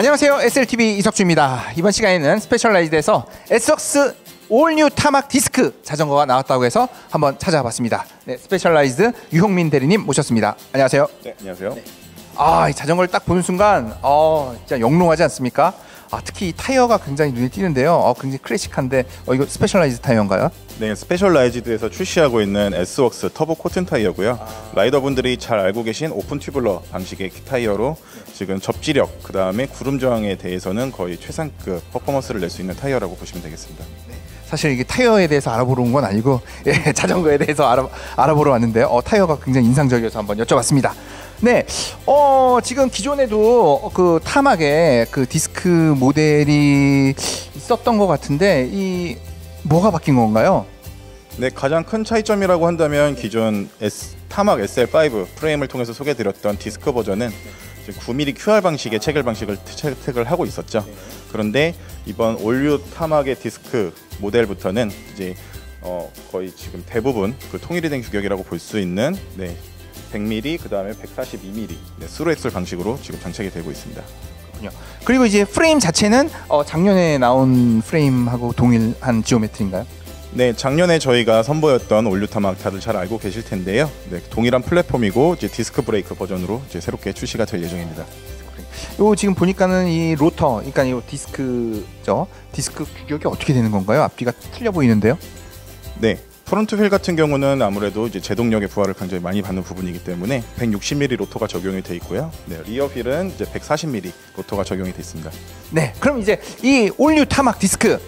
안녕하세요, SLTV 이석주입니다. 이번 시간에는 스페셜라이즈드에서 S-Works 올뉴 타막 디스크 자전거가 나왔다고 해서 한번 찾아봤습니다. 네, 스페셜라이즈드 유형민 대리님 모셨습니다. 안녕하세요. 네, 안녕하세요. 네. 아, 이 자전거를 딱 보는 순간 진짜 영롱하지 않습니까? 아, 특히 이 타이어가 굉장히 눈에 띄는데요. 굉장히 클래식한데 이거 스페셜라이즈드 타이어인가요? 네, 스페셜라이즈드에서 출시하고 있는 S-Works 터보 코튼 타이어고요. 라이더분들이 잘 알고 계신 오픈 튜블러 방식의 타이어로 지금 접지력, 그 다음에 구름 저항에 대해서는 거의 최상급 퍼포먼스를 낼 수 있는 타이어라고 보시면 되겠습니다. 네. 사실 이게 타이어에 대해서 알아보러 온 건 아니고 자전거에 대해서 알아보러 왔는데요. 타이어가 굉장히 인상적이어서 한번 여쭤봤습니다. 네, 지금 기존에도 그 타막에 그 디스크 모델이 있었던 것 같은데 이 뭐가 바뀐 건가요? 네, 가장 큰 차이점이라고 한다면 기존 타막 SL5 프레임을 통해서 소개드렸던 디스크 버전은 9mm QR 방식의 체결 방식을 채택을 하고 있었죠. 그런데 이번 올뉴 타막의 디스크 모델부터는 이제 거의 지금 대부분 그 통일이 된 규격이라고 볼 수 있는 100mm, 그 다음에 142mm 스루엑솔 방식으로 지금 장착이 되고 있습니다. 그렇군요. 그리고 이제 프레임 자체는 작년에 나온 프레임하고 동일한 지오메트리인가요? 네, 작년에 저희가 선보였던 올뉴 타막 다들 잘 알고 계실 텐데요. 네, 동일한 플랫폼이고 이제 디스크 브레이크 버전으로 이제 새롭게 출시가 될 예정입니다. 요 지금 보니까는 이 로터, 그러니까 이 디스크죠. 디스크 규격이 어떻게 되는 건가요? 앞뒤가 틀려 보이는데요. 네. 프론트 휠 같은 경우는 아무래도 이제 제동력의 부하를 굉장히 많이 받는 부분이기 때문에 160mm 로터가 적용이 돼 있고요. 네, 리어 휠은 이제 140mm 로터가 적용이 돼 있습니다. 네, 그럼 이제 이 올뉴 타막 디스크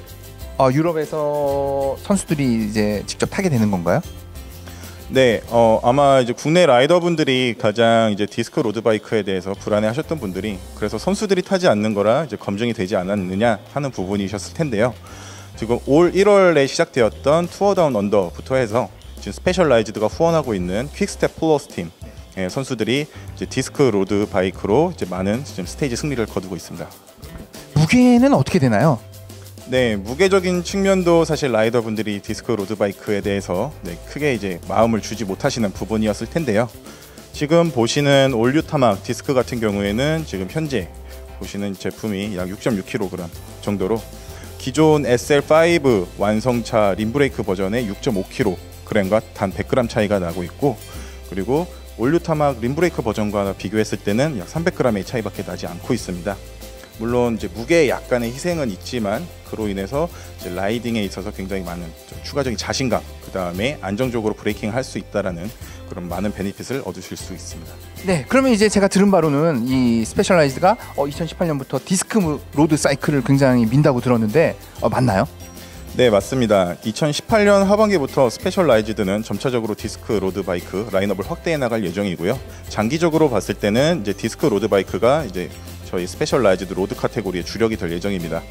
유럽에서 선수들이 이제 직접 타게 되는 건가요? 네, 아마 이제 국내 라이더분들이 가장 이제 디스크 로드바이크에 대해서 불안해하셨던 분들이 그래서 선수들이 타지 않는 거라 이제 검증이 되지 않았느냐 하는 부분이셨을 텐데요. 지금 올 1월에 시작되었던 투어다운 언더부터 해서 지금 스페셜라이즈드가 후원하고 있는 퀵스텝 플러스 팀 선수들이 이제 디스크 로드 바이크로 이제 많은 지금 스테이지 승리를 거두고 있습니다. 무게는 어떻게 되나요? 네, 무게적인 측면도 사실 라이더분들이 디스크 로드 바이크에 대해서 크게 이제 마음을 주지 못하시는 부분이었을 텐데요. 지금 보시는 올뉴 타막 디스크 같은 경우에는 지금 현재 보시는 제품이 약 6.6kg 정도로 기존 SL5 완성차 림브레이크 버전의 6.5kg과 단 100g 차이가 나고 있고, 그리고 올뉴 타막 림브레이크 버전과 비교했을 때는 약 300g의 차이밖에 나지 않고 있습니다. 물론 이제 무게에 약간의 희생은 있지만 그로 인해서 이제 라이딩에 있어서 굉장히 많은 추가적인 자신감, 그 다음에 안정적으로 브레이킹을 할 수 있다라는 그런 많은 베니핏을 얻으실 수 있습니다. 네, 그러면 이제 제가 들은 바로는 이 스페셜라이즈드가 2018년부터 디스크 로드 사이클을 굉장히 민다고 들었는데 맞나요? 네, 맞습니다. 2018년 하반기부터 스페셜라이즈드는 점차적으로 디스크 로드 바이크 라인업을 확대해 나갈 예정이고요. 장기적으로 봤을 때는 이제 디스크 로드 바이크가 이제 저희 스페셜라이즈드 로드 카테고리에 주력이 될 예정입니다.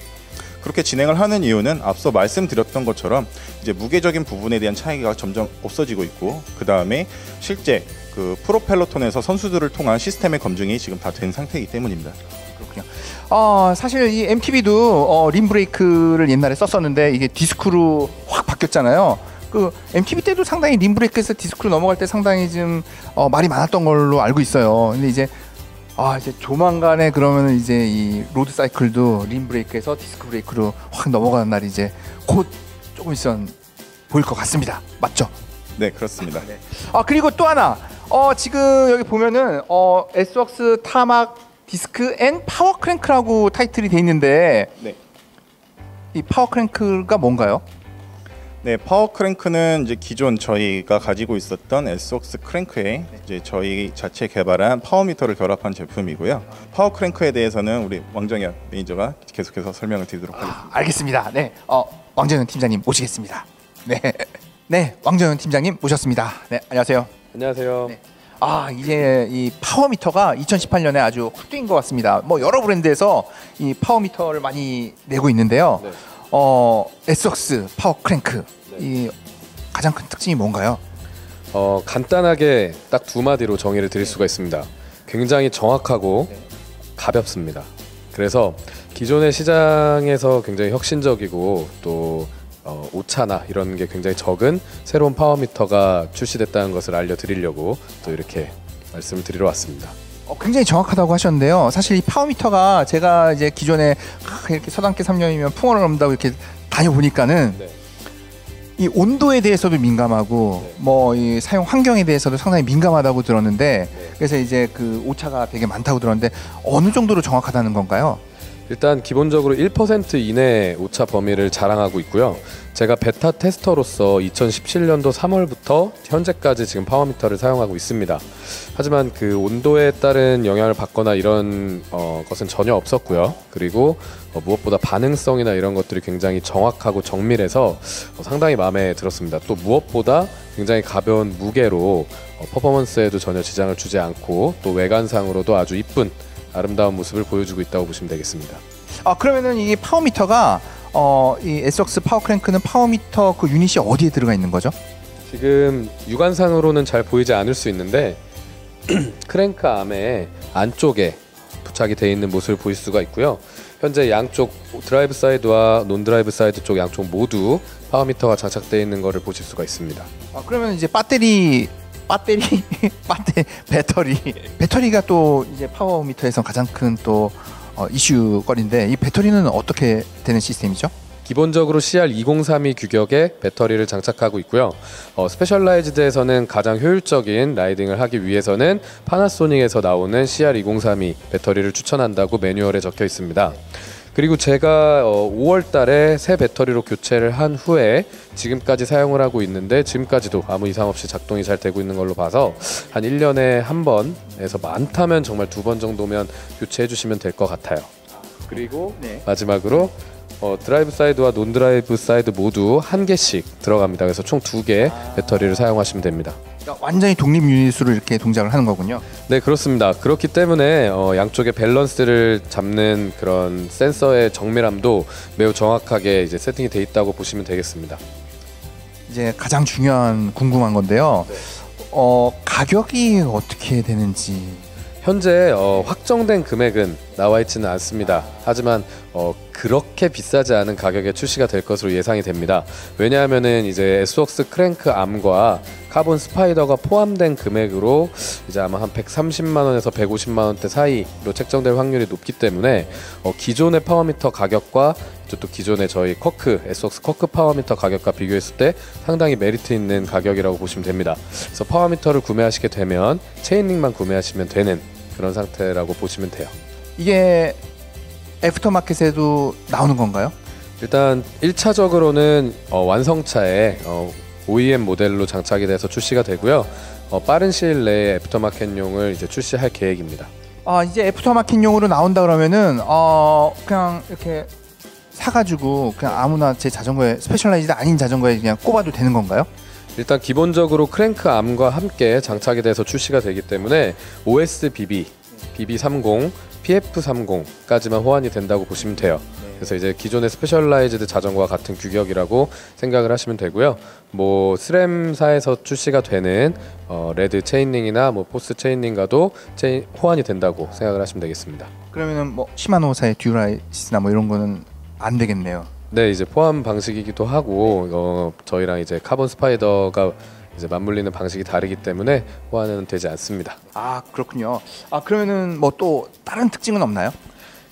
그렇게 진행을 하는 이유는 앞서 말씀드렸던 것처럼 이제 무게적인 부분에 대한 차이가 점점 없어지고 있고, 그 다음에 실제 그 프로펠로톤에서 선수들을 통한 시스템의 검증이 지금 다 된 상태이기 때문입니다. 그렇군요. 사실 이 MTB도 림브레이크를 옛날에 썼었는데 이게 디스크로 확 바뀌었잖아요. 그 MTB 때도 상당히 림브레이크에서 디스크로 넘어갈 때 상당히 좀 말이 많았던 걸로 알고 있어요. 근데 이제 조만간에 그러면 이제 이 로드 사이클도 림 브레이크에서 디스크 브레이크로 확 넘어가는 날이 이제 곧 조금 있으면 보일 것 같습니다. 맞죠? 네, 그렇습니다. 네. 그리고 또 하나 지금 여기 보면은 S-Works 타막 디스크 앤 파워 크랭크라고 타이틀이 돼 있는데 네. 이 파워 크랭크가 뭔가요? 네, 파워 크랭크는 이제 기존 저희가 가지고 있었던 S-Works 크랭크에 이제 저희 자체 개발한 파워미터를 결합한 제품이고요. 파워 크랭크에 대해서는 우리 왕정현 매니저가 계속해서 설명을 드리도록 하겠습니다. 알겠습니다. 네, 왕정현 팀장님 모시겠습니다. 네, 네, 왕정현 팀장님 모셨습니다. 네, 안녕하세요. 안녕하세요. 네. 이제 이 파워미터가 2018년에 아주 핫도인 것 같습니다. 뭐 여러 브랜드에서 이 파워미터를 많이 내고 있는데요. 네. S-Works 파워 크랭크 네. 이 가장 큰 특징이 뭔가요? 간단하게 딱 두 마디로 정의를 드릴 네. 수가 있습니다. 굉장히 정확하고 네. 가볍습니다. 그래서 기존의 시장에서 굉장히 혁신적이고 또 오차나 이런 게 굉장히 적은 새로운 파워미터가 출시됐다는 것을 알려드리려고 또 이렇게 말씀을 드리러 왔습니다. 굉장히 정확하다고 하셨는데요. 사실 이 파워미터가 제가 이제 기존에 이렇게 서당계 3년이면 풍어를 넘다고 이렇게 다녀보니까는 네. 이 온도에 대해서도 민감하고 네. 뭐 이 사용 환경에 대해서도 상당히 민감하다고 들었는데 네. 그래서 이제 그 오차가 되게 많다고 들었는데 어느 정도로 정확하다는 건가요? 일단 기본적으로 1% 이내 오차 범위를 자랑하고 있고요. 제가 베타 테스터로서 2017년도 3월부터 현재까지 지금 파워미터를 사용하고 있습니다. 하지만 그 온도에 따른 영향을 받거나 이런 것은 전혀 없었고요. 그리고 무엇보다 반응성이나 이런 것들이 굉장히 정확하고 정밀해서 상당히 마음에 들었습니다. 또 무엇보다 굉장히 가벼운 무게로 퍼포먼스에도 전혀 지장을 주지 않고 또 외관상으로도 아주 이쁜 아름다운 모습을 보여주고 있다고 보시면 되겠습니다. 아 그러면은 이 파워미터가 이 S-Works 파워크랭크는 파워미터 그 유닛이 어디에 들어가 있는 거죠? 지금 육안상으로는 잘 보이지 않을 수 있는데 크랭크 암의 안쪽에 부착이 되어 있는 모습을 보일 수가 있고요. 현재 양쪽 드라이브 사이드와 논드라이브 사이드 쪽 양쪽 모두 파워미터가 장착되어 있는 것을 보실 수가 있습니다. 아 그러면 이제 배터리가 또 이제 파워미터에서 가장 큰 또 이슈거리인데 이 배터리는 어떻게 되는 시스템이죠? 기본적으로 CR2032 규격의 배터리를 장착하고 있고요. 스페셜라이즈드에서는 가장 효율적인 라이딩을 하기 위해서는 파나소닉에서 나오는 CR2032 배터리를 추천한다고 매뉴얼에 적혀 있습니다. 그리고 제가 5월 달에 새 배터리로 교체를 한 후에 지금까지 사용을 하고 있는데 지금까지도 아무 이상 없이 작동이 잘 되고 있는 걸로 봐서 한 1년에 한 번에서 많다면 정말 2번 정도면 교체해 주시면 될 것 같아요. 그리고 네. 마지막으로 드라이브 사이드와 논드라이브 사이드 모두 한 개씩 들어갑니다. 그래서 총 2개 배터리를 사용하시면 됩니다. 완전히 독립 유닛으로 이렇게 동작을 하는 거군요. 네 그렇습니다. 그렇기 때문에 양쪽의 밸런스를 잡는 그런 센서의 정밀함도 매우 정확하게 이제 세팅이 돼 있다고 보시면 되겠습니다. 이제 가장 중요한 궁금한 건데요. 네. 가격이 어떻게 되는지 현재 확정된 금액은 나와 있지는 않습니다. 하지만 그렇게 비싸지 않은 가격에 출시가 될 것으로 예상이 됩니다. 왜냐하면은 이제 S-Works 크랭크 암과 카본 스파이더가 포함된 금액으로 이제 아마 한 130만 원에서 150만 원대 사이로 책정될 확률이 높기 때문에 기존의 파워미터 가격과 또 기존의 저희 S-Works 커크 파워미터 가격과 비교했을 때 상당히 메리트 있는 가격이라고 보시면 됩니다. 그래서 파워미터를 구매하시게 되면 체인링만 구매하시면 되는 그런 상태라고 보시면 돼요. 이게 애프터마켓에도 나오는 건가요? 일단 1차적으로는 완성차에 OEM 모델로 장착이 돼서 출시가 되고요. 빠른 시일 내에 애프터마켓용을 이제 출시할 계획입니다. 아 이제 애프터마켓용으로 나온다 그러면은 그냥 이렇게 사가지고 그냥 아무나 제 자전거에 스페셜라이즈드 아닌 자전거에 그냥 꼽아도 되는 건가요? 일단 기본적으로 크랭크 암과 함께 장착이 돼서 출시가 되기 때문에 OSBB, BB 30, pf 30까지만 호환이 된다고 보시면 돼요. 그래서 이제 기존의 스페셜라이즈드 자전거와 같은 규격이라고 생각을 하시면 되고요. 뭐 스램사에서 출시가 되는 레드 체인링이나 뭐 포스트 체인링과도 호환이 된다고 생각을 하시면 되겠습니다. 그러면은 뭐 시마노사의 듀라이스나 뭐 이런 거는 안 되겠네요. 네, 이제 포함 방식이기도 하고 저희랑 이제 카본 스파이더가 이제 맞물리는 방식이 다르기 때문에 호환은 되지 않습니다. 아 그렇군요. 아 그러면은 뭐 또 다른 특징은 없나요?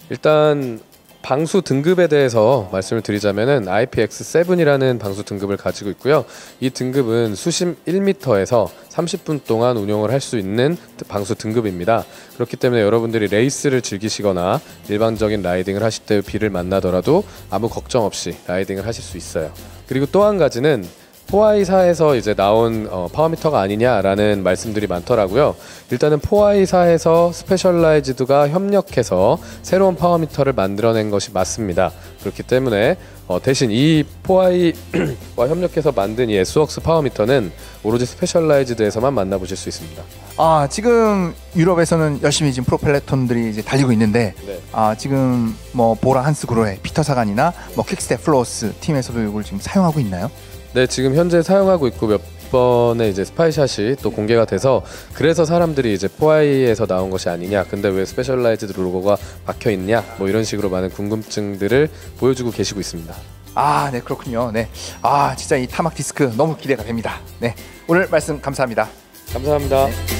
일단 방수 등급에 대해서 말씀을 드리자면은 IPX7이라는 방수 등급을 가지고 있고요. 이 등급은 수심 1m에서 30분 동안 운영을 할 수 있는 방수 등급입니다. 그렇기 때문에 여러분들이 레이스를 즐기시거나 일반적인 라이딩을 하실 때 비를 만나더라도 아무 걱정 없이 라이딩을 하실 수 있어요. 그리고 또 한 가지는 포하이사에서 이제 나온 파워미터가 아니냐라는 말씀들이 많더라고요. 일단은 포하이사에서 스페셜라이즈드가 협력해서 새로운 파워미터를 만들어낸 것이 맞습니다. 그렇기 때문에 대신 이 포하이와 협력해서 만든 이 S-Works 파워미터는 오로지 스페셜라이즈드에서만 만나보실 수 있습니다. 아 지금 유럽에서는 열심히 지금 프로펠레톤들이 이제 달리고 있는데 네. 아 지금 뭐 보라 한스 그로에 피터 사간이나 뭐 퀵스텝 플러스 팀에서도 이걸 지금 사용하고 있나요? 네, 지금 현재 사용하고 있고 몇 번의 이제 스파이샷이 또 공개가 돼서 그래서 사람들이 이제 포하이에서 나온 것이 아니냐, 근데 왜 스페셜라이즈드 로고가 박혀 있냐, 뭐 이런 식으로 많은 궁금증들을 보여주고 계시고 있습니다. 아, 네 그렇군요. 네, 아 진짜 이 타막 디스크 너무 기대가 됩니다. 네, 오늘 말씀 감사합니다. 감사합니다. 네.